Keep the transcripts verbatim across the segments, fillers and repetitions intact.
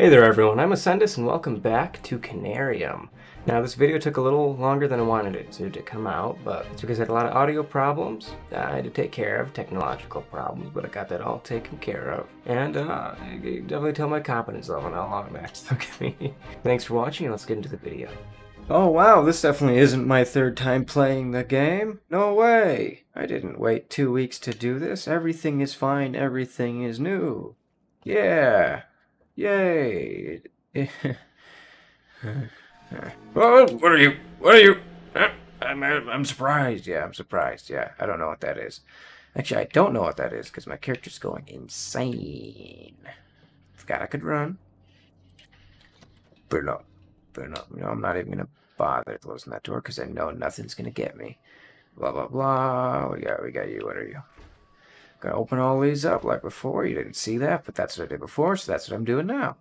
Hey there everyone, I'm Aisendas and welcome back to Conarium. Now this video took a little longer than I wanted it to, to come out, but it's because I had a lot of audio problems that I had to take care of, technological problems, but I got that all taken care of. And uh, I can definitely tell my competence level and how long that took me. Thanks for watching and let's get into the video. Oh wow, this definitely isn't my third time playing the game. No way! I didn't wait two weeks to do this. Everything is fine, everything is new. Yeah! Yay! Oh, what are you? What are you? I'm, I'm surprised. Yeah, I'm surprised. Yeah, I don't know what that is. Actually, I don't know what that is because my character's going insane. Forgot I could run. But no, but no, no, I'm not even gonna bother closing that door because I know nothing's gonna get me. Blah blah blah. We got, we got you. What are you? Gotta open all these up like before. You didn't see that, but that's what I did before, so that's what I'm doing now.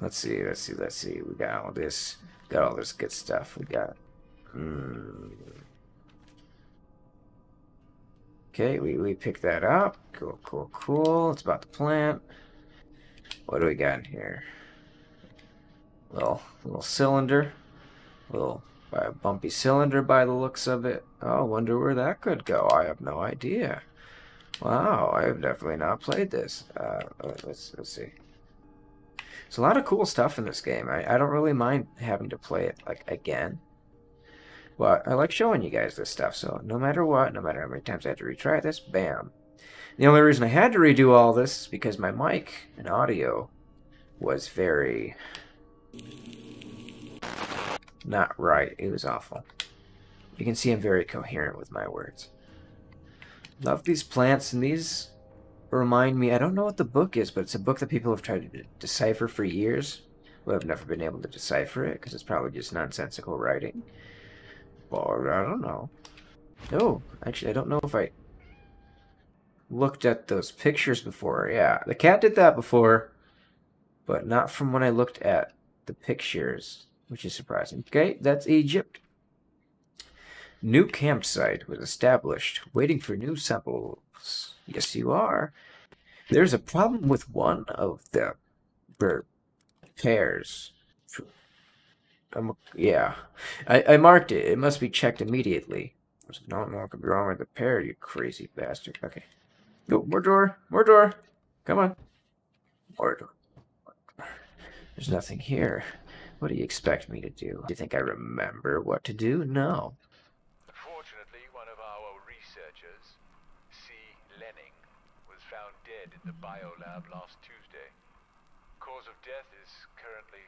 Let's see, let's see, let's see. We got all this, got all this good stuff. We got. Hmm. Okay, we, we picked that up. Cool, cool, cool. It's about the plant. What do we got in here? Little, little cylinder. Little. A bumpy cylinder by the looks of it. Oh, I wonder where that could go. I have no idea. Wow, I have definitely not played this. Uh, let's, let's see. There's a lot of cool stuff in this game. I, I don't really mind having to play it like again. But I like showing you guys this stuff, so no matter what, no matter how many times I have to retry this, bam. The only reason I had to redo all this is because my mic and audio was very... not right. It was awful. You can see I'm very coherent with my words. Love these plants, and these remind me, I don't know what the book is, but it's a book that people have tried to decipher for years, but have never been able to decipher it, because it's probably just nonsensical writing. Or, I don't know. Oh, actually, I don't know if I looked at those pictures before. Yeah, the cat did that before, but not from when I looked at the pictures. Which is surprising. Okay, that's Egypt. New campsite was established, waiting for new samples. Yes, you are. There's a problem with one of the repairs. I'm, yeah, I, I marked it. It must be checked immediately. There's not more could be wrong with the pair, you crazy bastard. Okay. Go, more door, more door. Come on. More door. There's nothing here. What do you expect me to do? Do you think I remember what to do? No. Fortunately, one of our researchers, C. Lenning, was found dead in the biolab last Tuesday. Cause of death is currently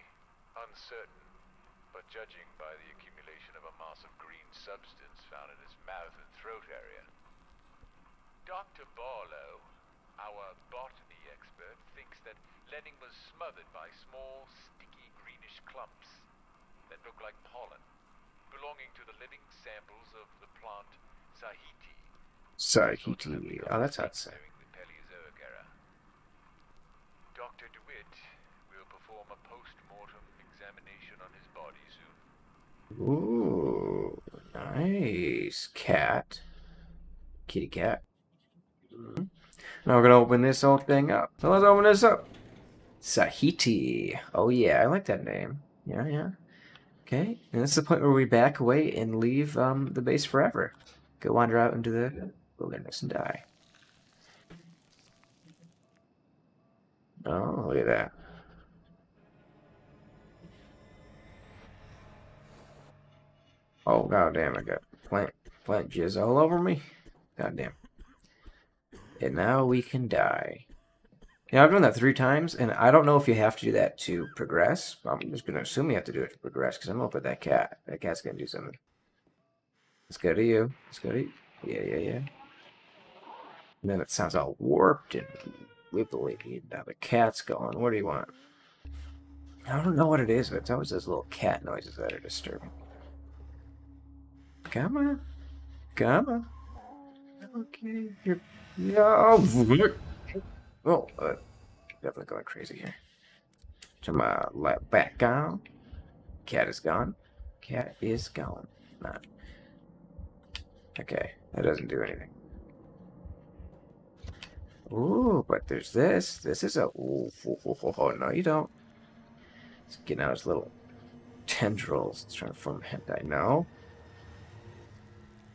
uncertain, but judging by the accumulation of a mass of green substance found in his mouth and throat area, Doctor Barlow, our botany expert, thinks that Lenning was smothered by small, sticky greenish clumps that look like pollen, belonging to the living samples of the plant Sahiti. Sahiti. Oh, that's outside. Doctor DeWitt will perform a post-mortem examination on his body soon. Ooh, nice cat. Kitty cat. Mm-hmm. Now we're gonna open this whole thing up. So let's open this up. Sahiti. Oh yeah, I like that name. Yeah, yeah. Okay, and this is the point where we back away and leave um, the base forever. Go wander out into the wilderness and die. Oh, look at that. Oh god damn, I got plant plant jizz all over me. God damn. And now we can die. Yeah, I've done that three times, and I don't know if you have to do that to progress. I'm just going to assume you have to do it to progress, because I'm up at that cat. That cat's going to do something. Let's go to you. Let's go to you. Yeah, yeah, yeah. And then it sounds all warped and wibbly. Now the cat's going. What do you want? I don't know what it is, but it's always those little cat noises that are disturbing. Come on. Come on. Okay, you're... No! Oh, uh, definitely going crazy here. Turn my light back on. Cat is gone. Cat is gone. Not. Okay, that doesn't do anything. Ooh, but there's this. This is a... Ooh, oh, oh, oh, oh, no, you don't. It's getting out his little tendrils. It's trying to form a head. I know.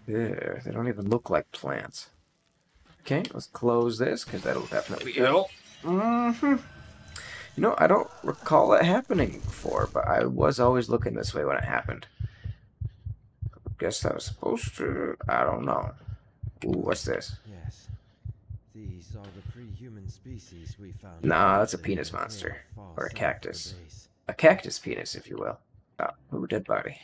There, they don't even look like plants. Okay, let's close this, because that'll definitely help. Mm-hmm. You know, I don't recall it happening before, but I was always looking this way when it happened. I guess I was supposed to... I don't know. Ooh, what's this? Yes. These are the pre-human species we found. Nah, that's a penis monster. Or a cactus. A cactus penis, if you will. Oh, ooh, dead body.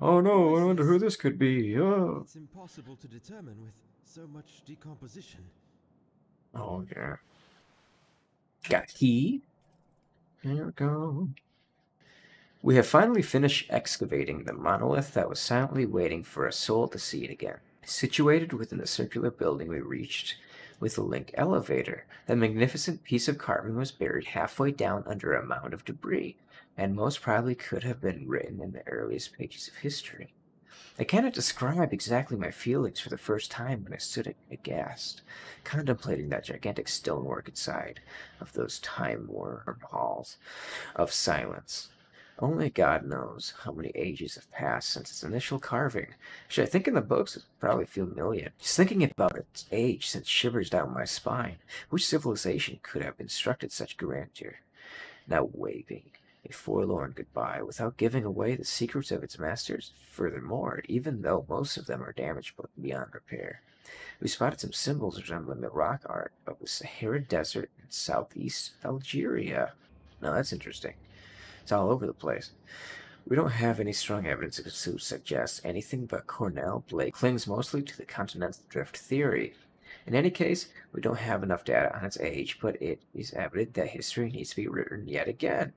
Oh no, I wonder who this could be. Oh. It's impossible to determine with so much decomposition. Oh, yeah. Got key. Here we go. We have finally finished excavating the monolith that was silently waiting for a soul to see it again. Situated within the circular building we reached with the link elevator, the magnificent piece of carving was buried halfway down under a mound of debris, and most probably could have been written in the earliest pages of history. I cannot describe exactly my feelings for the first time when I stood aghast, contemplating that gigantic stonework inside of those time-worn halls of silence. Only God knows how many ages have passed since its initial carving, which I think in the books is probably a few million. Just thinking about its age sent shivers down my spine. Which civilization could have constructed such grandeur? Now waving a forlorn goodbye without giving away the secrets of its masters, furthermore, even though most of them are damaged beyond repair. We spotted some symbols resembling the rock art of the Sahara Desert in southeast Algeria. Now that's interesting. It's all over the place. We don't have any strong evidence to suggest anything, but Cornell Blake clings mostly to the continental drift theory. In any case, we don't have enough data on its age, but it is evident that history needs to be written yet again.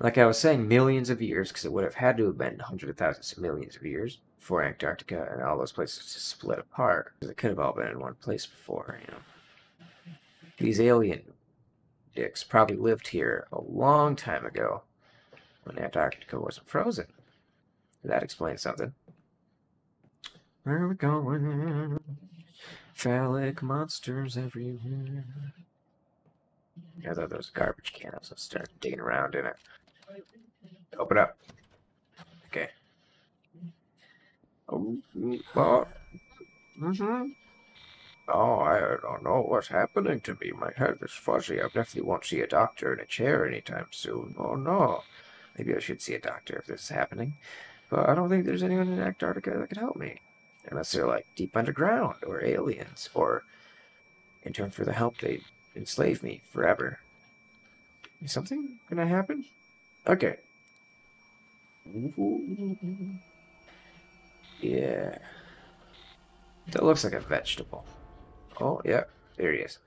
Like I was saying, millions of years, because it would have had to have been hundreds of thousands of millions of years before Antarctica and all those places just split apart. Because it could have all been in one place before, you know. These alien dicks probably lived here a long time ago, when Antarctica wasn't frozen. That explains something. Where are we going? Phallic monsters everywhere. I thought there was a garbage can. I was going to start digging around in it. Open up. Okay. Oh, oh. Mm-hmm. Oh, I don't know what's happening to me. My head is fuzzy. I definitely won't see a doctor in a chair anytime soon. Oh, no. Maybe I should see a doctor if this is happening, but I don't think there's anyone in Antarctica that could help me. Unless they're, like, deep underground, or aliens, or in turn for the help, they enslave me forever. Is something gonna happen? Okay. Ooh. Yeah. That looks like a vegetable. Oh, yeah, there he is.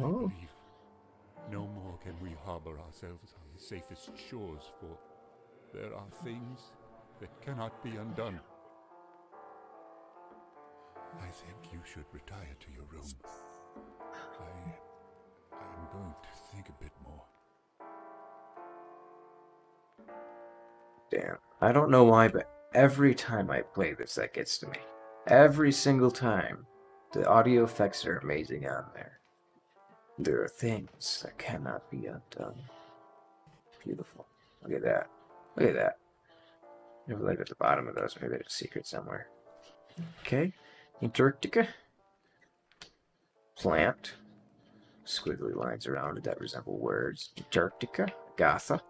Oh. No more can we harbor ourselves on the safest shores, for there are things that cannot be undone. I think you should retire to your room. I... I'm going to think a bit more. Damn. I don't know why, but every time I play this, that gets to me. Every single time. The audio effects are amazing on there. There are things that cannot be undone. Beautiful. Look at that. Look at that. Never looked at the bottom of those. Maybe there's a secret somewhere. Okay. Antarctica. Plant. Squiggly lines around it that resemble words. Antarctica. Gotha.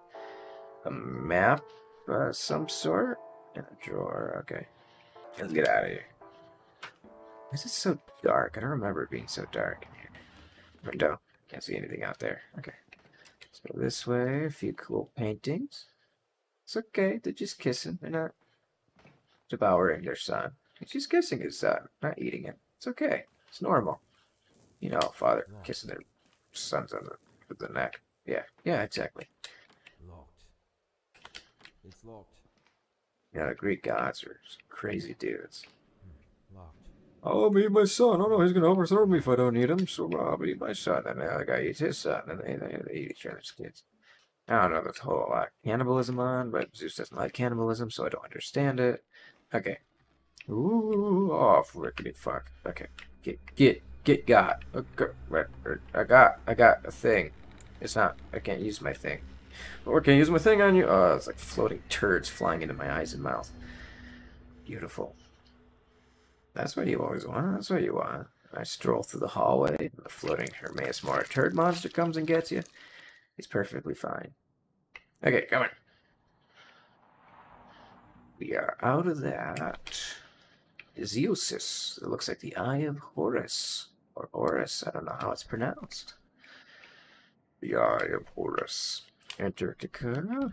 A map of some sort. And a drawer. Okay. Let's get out of here. This is so dark. I don't remember it being so dark. Window. Can't see anything out there. Okay. Let's go this way. A few cool paintings. It's okay. They're just kissing. They're not devouring their son. She's kissing his son, not eating him. It's okay. It's normal. You know, father kissing their sons on the, the neck. Yeah. Yeah, exactly. Locked. It's locked. Yeah, you know, the Greek gods are crazy dudes. Locked. I'll be my son. Oh no, he's gonna overthrow me if I don't eat him. So I'll be my son, and the other guy eats his son, and they, they, they eat each other's kids. I don't know this whole lot of cannibalism on, but Zeus doesn't like cannibalism, so I don't understand it. Okay, Ooh, oh, frickity fuck. Okay, get, get, get got. Okay, I got, I got a thing. It's not, I can't use my thing. Or can I use my thing on you? Oh, it's like floating turds flying into my eyes and mouth. Beautiful. That's what you always want, that's what you want. I stroll through the hallway, and the floating Hermaeus Mora turd monster comes and gets you. He's perfectly fine. Okay, come on. We are out of that. Zeosis. It looks like the Eye of Horus. Or Horus, I don't know how it's pronounced. The Eye of Horus. Antarctica.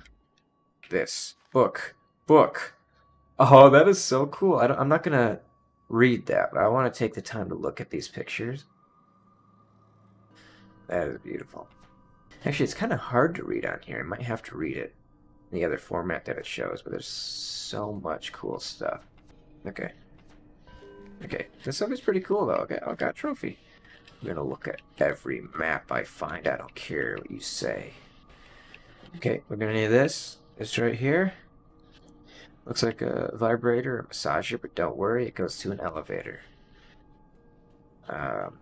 This. Book. Book. Oh, that is so cool. I don't, I'm not going to read that, but I want to take the time to look at these pictures. That is beautiful. Actually, it's kind of hard to read on here. I might have to read it in the other format that it shows, but there's so much cool stuff. Okay. Okay. This stuff is pretty cool, though. Okay, I got a trophy. I'm going to look at every map I find. I don't care what you say. Okay, we're going to need this. It's right here. Looks like a vibrator, a massager, but don't worry, it goes to an elevator. Um,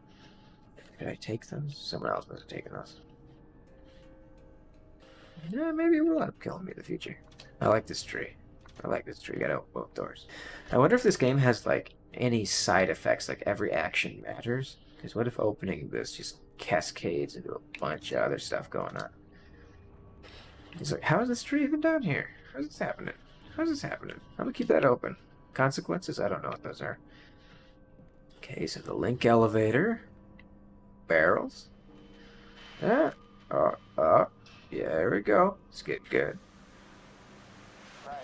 did I take those? Someone else must have taken those. Yeah, maybe it will end up killing me in the future. I like this tree. I like this tree. Gotta open both doors. I wonder if this game has, like, any side effects, like every action matters. Because what if opening this just cascades into a bunch of other stuff going on? He's like, how is this tree even down here? How's this happening? How's this happening? I'm gonna keep that open. Consequences? I don't know what those are. Okay, so the link elevator. Barrels. Ah, oh, oh. Yeah, there we go. Let's get good. Right.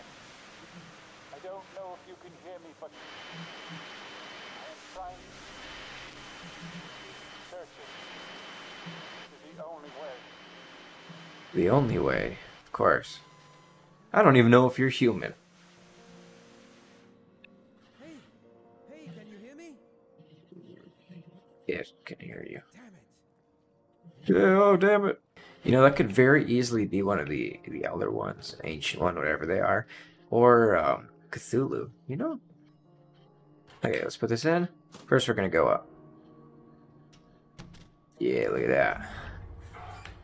I don't know if you can hear me, but I am trying to search it. It's the only way. The only way, of course. I don't even know if you're human. Hey, hey, can you hear me? Yes, can hear you. Damn it. Yeah, oh, damn it. You know, that could very easily be one of the, the elder ones, an ancient one, whatever they are. Or um, Cthulhu, you know? Okay, let's put this in. First, we're going to go up. Yeah, look at that.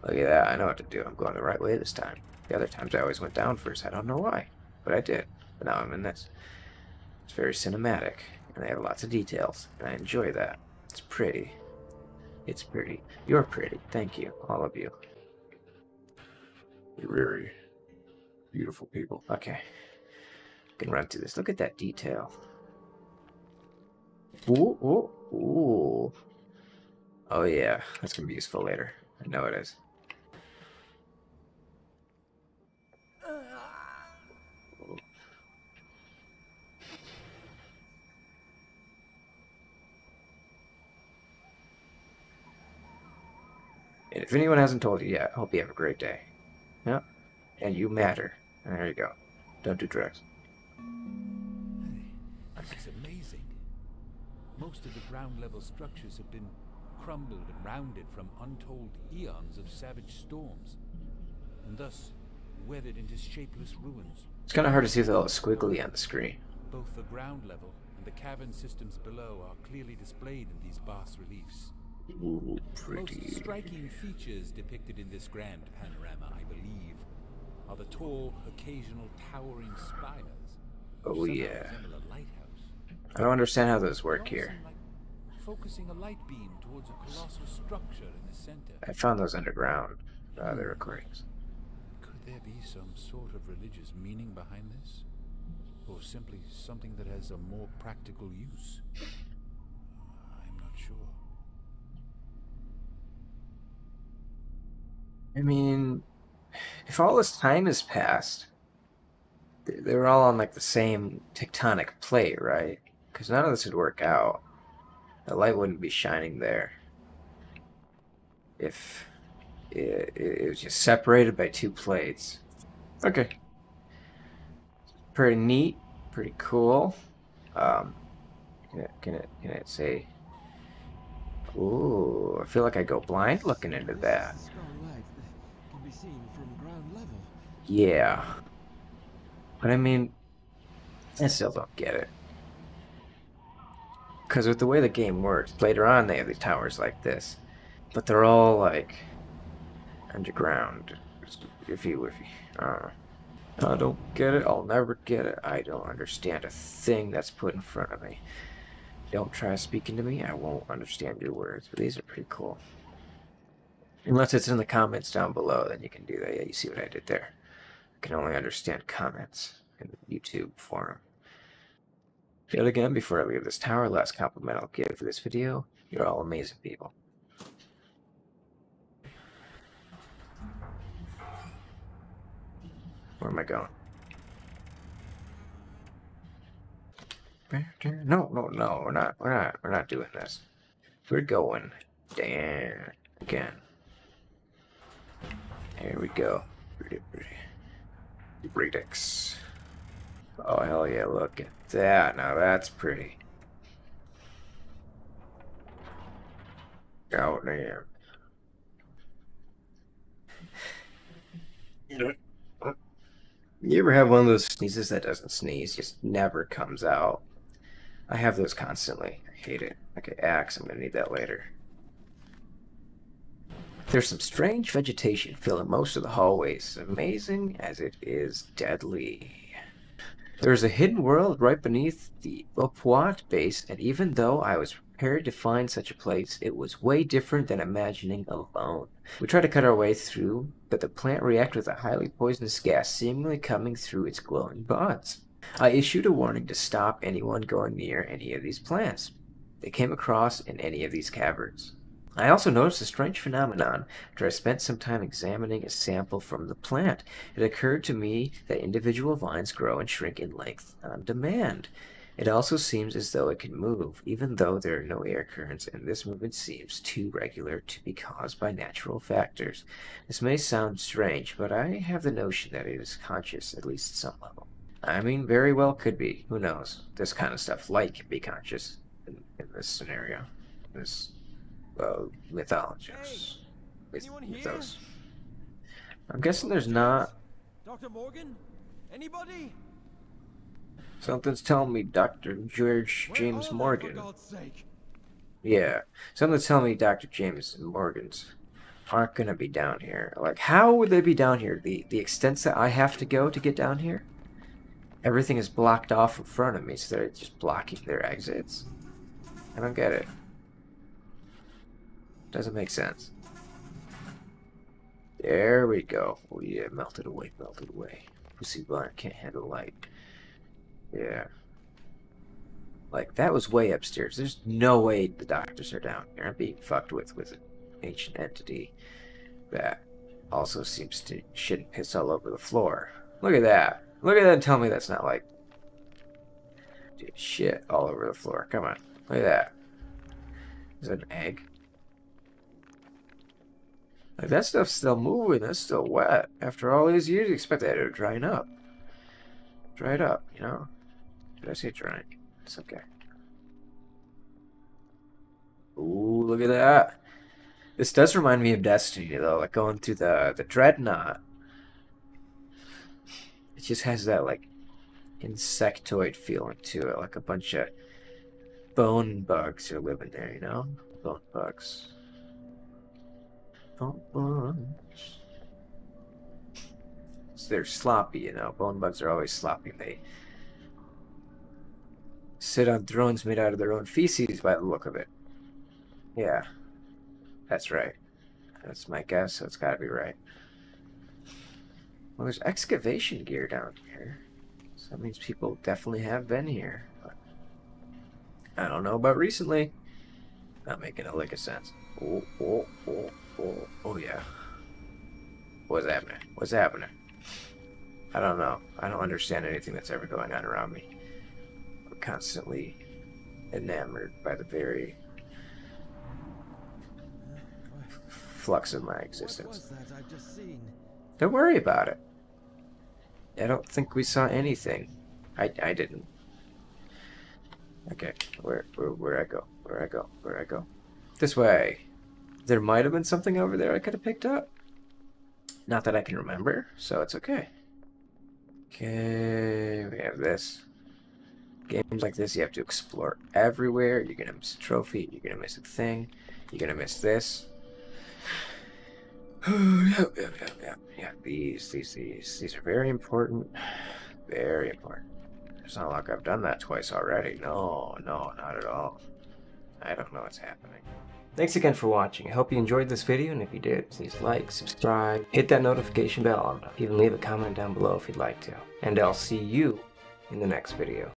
Look at that. I know what to do. I'm going the right way this time. The other times I always went down first. I don't know why, but I did. But now I'm in this. It's very cinematic, and they have lots of details, and I enjoy that. It's pretty. It's pretty. You're pretty. Thank you, all of you. You're very beautiful people. Okay. I can run through this. Look at that detail. Ooh, ooh, ooh. Oh, yeah. That's going to be useful later. I know it is. And if anyone hasn't told you yet, I hope you have a great day. Yeah? And you matter. There you go. Don't do drugs. Hey, this is amazing. Most of the ground-level structures have been crumbled and rounded from untold eons of savage storms, and thus weathered into shapeless ruins. It's kind of hard to see with all the squiggly on the screen. Both the ground level and the cavern systems below are clearly displayed in these bas-reliefs. Ooh, pretty. The most striking features depicted in this grand panorama, I believe, are the tall, occasional towering spires. Oh yeah. I don't understand how those work here. Like focusing a light beam towards a colossal structure in the center. I found those underground. Uh, they were recordings. Could there be some sort of religious meaning behind this, or simply something that has a more practical use? I'm not sure. I mean, if all this time has passed, they're all on, like, the same tectonic plate, right? Because none of this would work out. The light wouldn't be shining there. If it, it was just separated by two plates. Okay. Pretty neat. Pretty cool. Um, can it, can it, can it say... Ooh, I feel like I go blind looking into that. Yeah, but I mean, I still don't get it. Because with the way the game works, later on they have these towers like this, but they're all like underground. Iffy wiffy. Uh, I don't get it. I'll never get it. I don't understand a thing that's put in front of me. Don't try speaking to me. I won't understand your words. But these are pretty cool. Unless it's in the comments down below, then you can do that. Yeah, you see what I did there. I can only understand comments in the YouTube forum. Yet again, before I leave this tower, last compliment I'll give for this video. You're all amazing people. Where am I going? No, no, no, we're not, we're not, we're not doing this. We're going down again. Here we go. Redix. Oh, hell yeah, look at that. Now that's pretty. Oh, damn. You ever have one of those sneezes that doesn't sneeze, just never comes out? I have those constantly. I hate it. Okay, axe. I'm gonna need that later. There's some strange vegetation filling most of the hallways, amazing as it is deadly. There's a hidden world right beneath the Lapuat base, and even though I was prepared to find such a place, it was way different than imagining alone. We tried to cut our way through, but the plant reacted with a highly poisonous gas seemingly coming through its glowing buds. I issued a warning to stop anyone going near any of these plants they came across in any of these caverns. I also noticed a strange phenomenon after I spent some time examining a sample from the plant. It occurred to me that individual vines grow and shrink in length on demand. It also seems as though it can move, even though there are no air currents, and this movement seems too regular to be caused by natural factors. This may sound strange, but I have the notion that it is conscious, at least at some level. I mean, very well could be. Who knows? This kind of stuff, light can be conscious in, in this scenario. This uh, mythologists. Hey, anyone here? I'm guessing there's not... Doctor Morgan? Anybody? Something's telling me Doctor George James Morgan. Yeah, something's telling me Doctor James Morgan's aren't gonna be down here. Like, how would they be down here? The the extents that I have to go to get down here, everything is blocked off in front of me, so they're just blocking their exits. I don't get it. Doesn't make sense. There we go. Oh yeah, melted away, melted away. Pussy blind can't handle the light. Yeah. Like, that was way upstairs. There's no way the doctors are down here. I'm being fucked with with an ancient entity that also seems to shit and piss all over the floor. Look at that. Look at that and tell me that's not like... Dude, shit all over the floor. Come on. Look at that. Is that an egg? Like, that stuff's still moving. That's still wet. After all these years, you expect that to dry up. Dried up, you know? Did I say drying? It's okay. Ooh, look at that. This does remind me of Destiny, though. Like, going through the, the Dreadnought. It just has that, like, insectoid feeling to it. Like a bunch of bone bugs are living there, you know? Bone bugs. Bone bugs. So they're sloppy, you know. Bone bugs are always sloppy. They sit on thrones made out of their own feces by the look of it. Yeah. That's right. That's my guess, so it's gotta be right. Well, there's excavation gear down here. So that means people definitely have been here. But I don't know about recently. Not making a lick of sense. Oh, oh, oh, oh, oh, yeah. What's happening? What's happening? I don't know. I don't understand anything that's ever going on around me. I'm constantly enamored by the very flux of my existence. Don't worry about it. I don't think we saw anything. I, I didn't. Okay, where, where where I go? Where I go? Where I go? This way. There might have been something over there I could have picked up. Not that I can remember, so it's okay. Okay, we have this. games like this, you have to explore everywhere. You're going to miss a trophy. You're going to miss a thing. You're going to miss this. yeah, yeah, yeah, yeah, yeah. These, these, these. These are very important. Very important. It's not like I've done that twice already. No, no, not at all. I don't know what's happening. Thanks again for watching. I hope you enjoyed this video, and if you did, please like, subscribe, hit that notification bell, even leave a comment down below if you'd like to. And I'll see you in the next video.